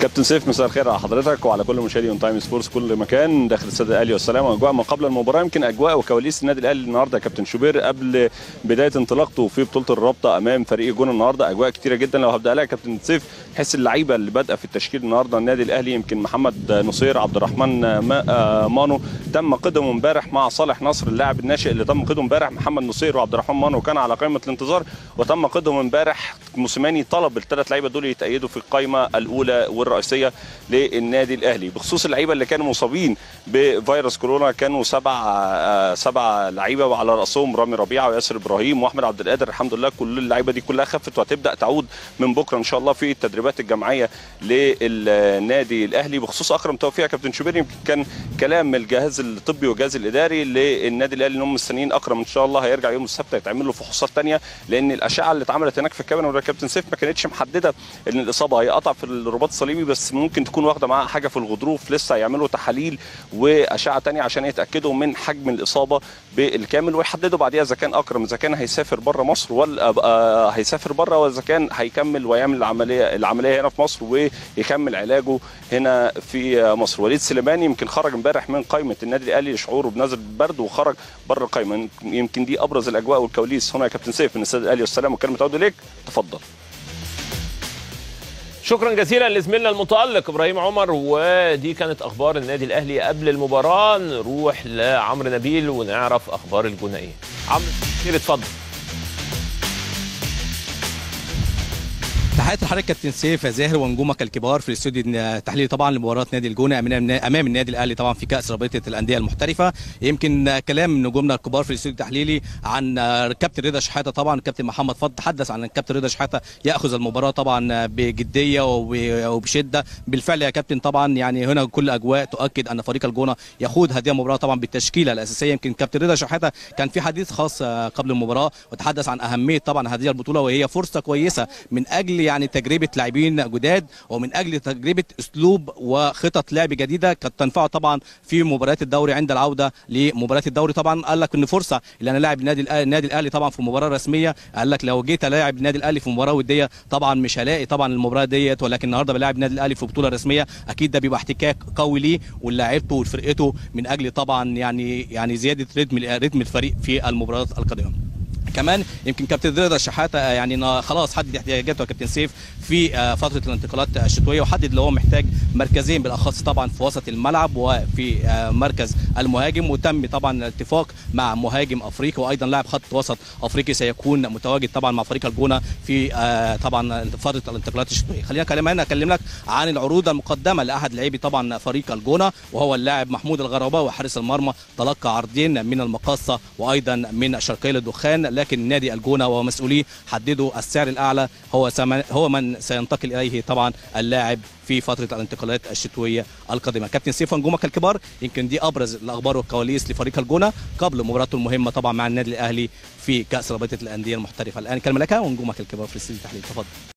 كابتن سيف، مساء الخير على حضرتك وعلى كل مشاهدي اون تايم سبورتس كل مكان داخل استاد الاهلي والسلامه واجواء ما قبل المباراه. يمكن اجواء وكواليس النادي الاهلي النهارده يا كابتن شوبير قبل بدايه انطلاقته في بطوله الرابطه امام فريق الجونة النهارده اجواء كتيره جدا. لو هبدا لها يا كابتن سيف، حس اللعيبه اللي بادئه في التشكيل النهارده النادي الاهلي، يمكن محمد نصير، عبد الرحمن مانو تم قدمه امبارح مع صالح نصر اللاعب الناشئ اللي تم قدمه امبارح. محمد نصير وعبد الرحمن مانو كان على قائمه الانتظار وتم قدمه امبارح. موسيماني طلب الثلاث لعيبه دول يتايدوا في القائمه الاولى والرئيسيه للنادي الاهلي. بخصوص اللعيبه اللي كانوا مصابين بفيروس كورونا، كانوا سبع لعيبه وعلى راسهم رامي ربيعه وياسر ابراهيم واحمد عبد القادر. الحمد لله كل اللعيبه دي كلها خفت وهتبدا تعود من بكره ان شاء الله في التدريبات الجماعيه للنادي الاهلي. بخصوص اكرم توفيق يا كابتن شوبير، يمكن كان كلام الجهاز الطبي والجهاز الاداري للنادي الاهلي انهم مستنيين اكرم ان شاء الله هيرجع يوم السبت هيتعمل له فحوصات ثانيه، لان الاشعه اللي اتعملت هناك في الكاميرا يا كابتن سيف ما كانتش محدده ان الاصابه هيقطع في الرباط الصليبي، بس ممكن تكون واخده معاها حاجه في الغضروف. لسه هيعملوا تحاليل واشعه ثانيه عشان يتاكدوا من حجم الاصابه بالكامل ويحددوا بعديها اذا كان اكرم اذا كان هيسافر بره مصر ولا هيسافر بره، واذا كان هيكمل ويعمل العمليه هنا في مصر ويكمل علاجه هنا في مصر. وليد سليمان يمكن خرج امبارح من قائمه النادي الاهلي لشعوره بنزله برد وخرج بره القائمه. يمكن دي ابرز الاجواء والكواليس هنا يا كابتن سيف من استاد الاهلي والسلام، والكلام متعود اليك، تفضل. شكرا جزيلا لزميلنا المتالق ابراهيم عمر، ودي كانت اخبار النادي الاهلي قبل المباراه. نروح لعمرو نبيل ونعرف اخبار الجونه ايه. عمرو كتير اتفضل. تحياتي لحضرتك كابتن سيف زاهر ونجومك الكبار في الاستوديو التحليلي طبعا لمباراه نادي الجونه امام النادي الاهلي طبعا في كاس رابطه الانديه المحترفه. يمكن كلام نجومنا الكبار في الاستوديو التحليلي عن كابتن رضا شحاته، طبعا كابتن محمد فضل تحدث عن كابتن رضا شحاته ياخذ المباراه طبعا بجديه وبشده. بالفعل يا كابتن طبعا يعني هنا كل اجواء تؤكد ان فريق الجونه يخوض هذه المباراه طبعا بالتشكيله الاساسيه. يمكن كابتن رضا شحاته كان في حديث خاص قبل المباراه وتحدث عن اهميه طبعا هذه البطوله، وهي فرصه كويسه من اجل يعني تجربه لاعبين جداد ومن اجل تجربه اسلوب وخطط لعب جديده قد تنفعه طبعا في مباريات الدوري عند العوده لمباريات الدوري. طبعا قال لك ان فرصه اللي انا لاعب النادي الاهلي طبعا في مباراه رسميه، قال لك لو جيت الاعب النادي الاهلي في مباراه وديه طبعا مش هلاقي طبعا المباراه ديت، ولكن النهارده بلاعب النادي الاهلي في بطوله رسميه اكيد ده بيبقى احتكاك قوي ليه ولاعيبته وفرقته من اجل طبعا يعني زياده رتم الفريق في المباريات القادمه. كمان يمكن كابتن رضا شحاته يعني خلاص حدد احتياجاته يا كابتن سيف في فتره الانتقالات الشتويه، وحدد اللي هو محتاج مركزين بالاخص طبعا في وسط الملعب وفي مركز المهاجم، وتم طبعا الاتفاق مع مهاجم افريقي وايضا لاعب خط وسط افريقي سيكون متواجد طبعا مع فريق الجونه في طبعا فتره الانتقالات الشتويه. خلينا كمان اكلمك عن العروض المقدمه لاحد لاعبي طبعا فريق الجونه وهو اللاعب محمود الغرباوي حارس المرمى، تلقى عرضين من المقاصة وايضا من الشرقي للدخان، لكن نادي الجونه ومسؤوليه حددوا السعر الاعلى هو من سينتقل اليه طبعا اللاعب في فتره الانتقالات الشتويه القادمه. كابتن سيف ونجومك الكبار، يمكن دي ابرز الاخبار والكواليس لفريق الجونه قبل مباراته المهمه طبعا مع النادي الاهلي في كاس رابطه الانديه المحترفه. الان كلمه لك ونجومك الكبار في الاستديو التحليلي، تفضل.